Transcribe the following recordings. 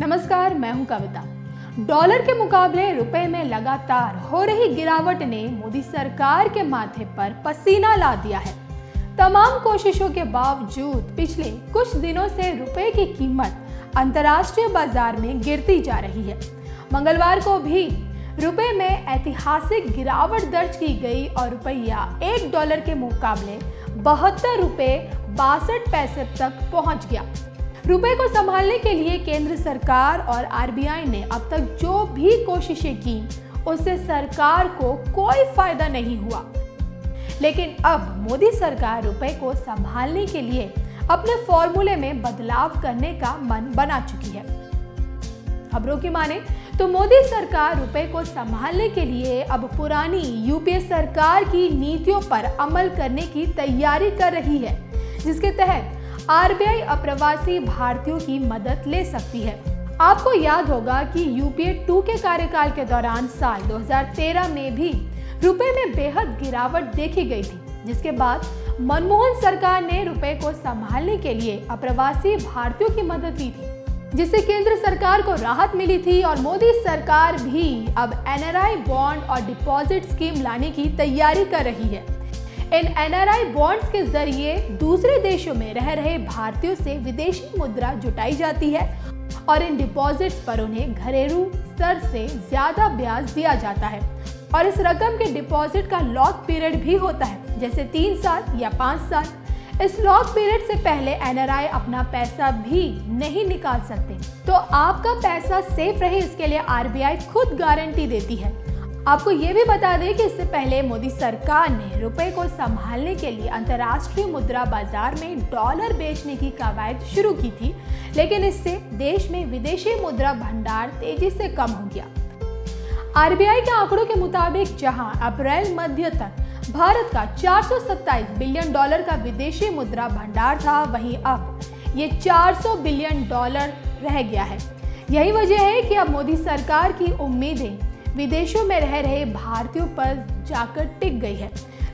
नमस्कार, मैं हूं कविता। डॉलर के मुकाबले रुपए में लगातार हो रही गिरावट ने मोदी सरकार के माथे पर पसीना ला दिया है। तमाम कोशिशों के बावजूद पिछले कुछ दिनों से रुपए की कीमत अंतर्राष्ट्रीय बाजार में गिरती जा रही है। मंगलवार को भी रुपए में ऐतिहासिक गिरावट दर्ज की गई और रुपया एक डॉलर के मुकाबले 72 रुपये 62 पैसे तक पहुंच गया। रुपए को संभालने के लिए केंद्र सरकार और RBI ने अब तक जो भी कोशिशें की उससे सरकार को कोई फायदा नहीं हुआ, लेकिन अब मोदी सरकार रुपए को संभालने के लिए अपने फॉर्मूले में बदलाव करने का मन बना चुकी है। खबरों की माने तो मोदी सरकार रुपए को संभालने के लिए अब पुरानी यूपीए सरकार की नीतियों पर अमल करने की तैयारी कर रही है, जिसके तहत RBI अप्रवासी भारतीयों की मदद ले सकती है। आपको याद होगा कि यूपीए 2 के कार्यकाल के दौरान साल 2013 में भी रुपए में बेहद गिरावट देखी गई थी, जिसके बाद मनमोहन सरकार ने रुपए को संभालने के लिए अप्रवासी भारतीयों की मदद ली थी, जिससे केंद्र सरकार को राहत मिली थी। और मोदी सरकार भी अब NRI बॉन्ड और डिपॉजिट स्कीम लाने की तैयारी कर रही है। इन NRI बॉन्ड्स के जरिए दूसरे देशों में रह रहे भारतीयों से विदेशी मुद्रा जुटाई जाती है और इन डिपॉजिट्स पर उन्हें घरेलू स्तर से ज्यादा ब्याज दिया जाता है और इस रकम के डिपॉजिट का लॉक पीरियड भी होता है, जैसे 3 साल या 5 साल। इस लॉक पीरियड से पहले NRI अपना पैसा भी नहीं निकाल सकते, तो आपका पैसा सेफ रहे इसके लिए RBI खुद गारंटी देती है। आपको ये भी बता दें कि इससे पहले मोदी सरकार ने रुपए को संभालने के लिए अंतर्राष्ट्रीय मुद्रा बाजार में डॉलर बेचने की कवायद शुरू की थी, लेकिन इससे देश में विदेशी मुद्रा भंडार तेजी से कम हो गया। RBI के आंकड़ों के मुताबिक जहां अप्रैल मध्य तक भारत का 427 बिलियन डॉलर का विदेशी मुद्रा भंडार था, वहीं अब ये 400 बिलियन डॉलर रह गया है। यही वजह है कि अब मोदी सरकार की उम्मीदें विदेशों में रह रहे भारतीयों पर जाकर टिक गई है।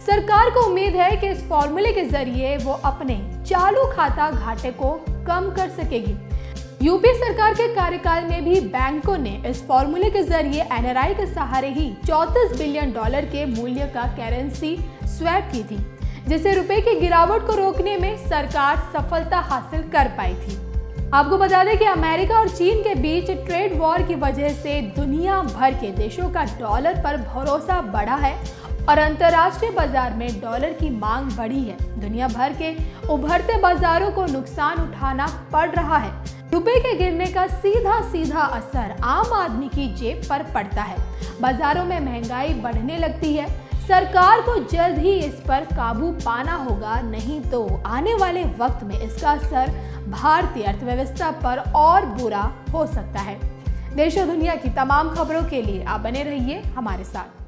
सरकार को उम्मीद है कि इस फॉर्मूले के जरिए वो अपने चालू खाता घाटे को कम कर सकेगी। यूपी सरकार के कार्यकाल में भी बैंकों ने इस फॉर्मूले के जरिए NRI के सहारे ही 34 बिलियन डॉलर के मूल्य का करेंसी स्वैप की थी, जिससे रुपए की गिरावट को रोकने में सरकार सफलता हासिल कर पाई थी। आपको बता दें कि अमेरिका और चीन के बीच ट्रेड वॉर की वजह से दुनिया भर के देशों का डॉलर पर भरोसा बढ़ा है और अंतर्राष्ट्रीय बाजार में डॉलर की मांग बढ़ी है। दुनिया भर के उभरते बाजारों को नुकसान उठाना पड़ रहा है। रुपए के गिरने का सीधा असर आम आदमी की जेब पर पड़ता है। बाजारों में महंगाई बढ़ने लगती है। सरकार को जल्द ही इस पर काबू पाना होगा, नहीं तो आने वाले वक्त में इसका असर भारतीय अर्थव्यवस्था पर और बुरा हो सकता है। देश और दुनिया की तमाम खबरों के लिए आप बने रहिए हमारे साथ।